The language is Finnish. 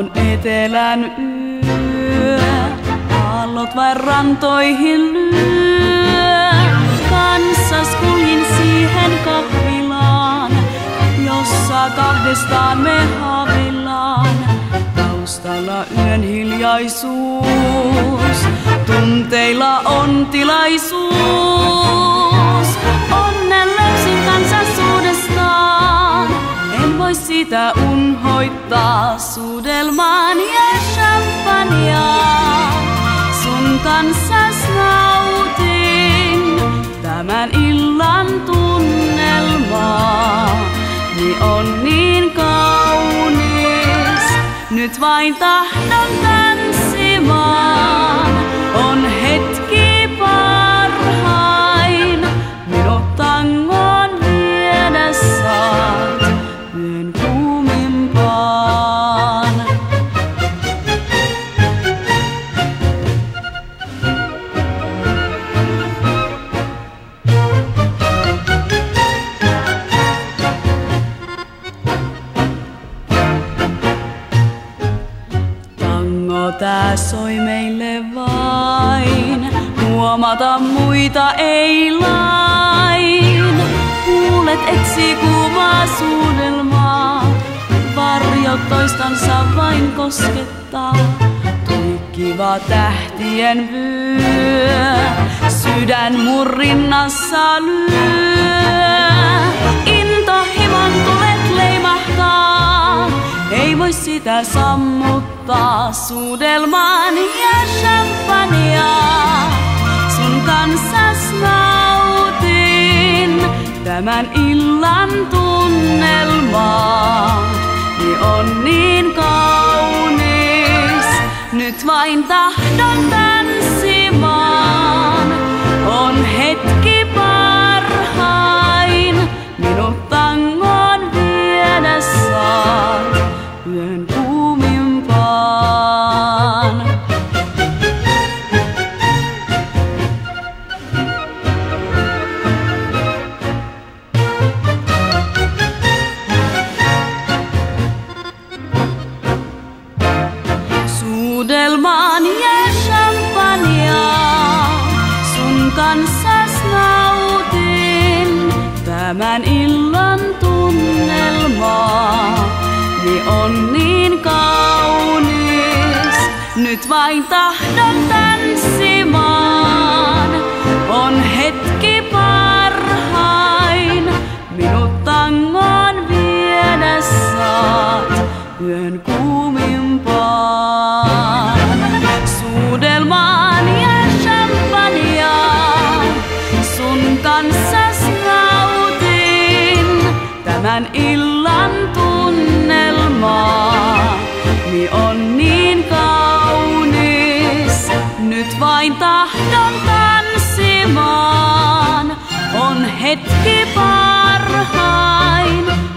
on etelän yö, aallot vain rantoihin lyö. Kanssas kuljin siihen kahvilaan, jossa kahdestaan me haaveillaan. Taustalla yön hiljaisuus, tunteilla on tilaisuus. Onnen löysin kansallisuudestaan, en voi sitä unhoittaa. Suudelmaan ja champanjaan sun kanssas nautin tämän illan tunnelmaa. Ni on niin kaunis, nyt vain tahdon tanssimaan. On hetki parhain, minut tangoon viedä saat yön kuumimpaan. Tango tää soi meille vain, huomata muita ei lain. Huulet etsii kuumaa suudelmaa, varjot toistansa vain koskettaa. Tuikkiva tähtien vyö, sydän mun rinnassa lyö. Intohimon tulet leimahtaa, ei voi sitä sammuttaa. Suudelmaan ja champanjaa sun kanssas nautin tämän illan tunnelmaa. Ni on niin kaunis, nyt vain tahdon tanssimaan. On hetki parhain, minut tangoon viedä saat yön kuumimpaan. Suudelmaan ja champanjaa, sun kanssas nautin tämän illan tunnelmaa. Ni on niin kaunis, nyt vain tahdon tanssimaan. On hetki parhain, minut tangoon viedä saat yön kuumimpaan. Suudelmaan ja champanjaa, sun kanssas nautin tämän illan tunnelmaa. Ni on niin kaunis, nyt vain tahdon tanssimaan. On hetki parhain.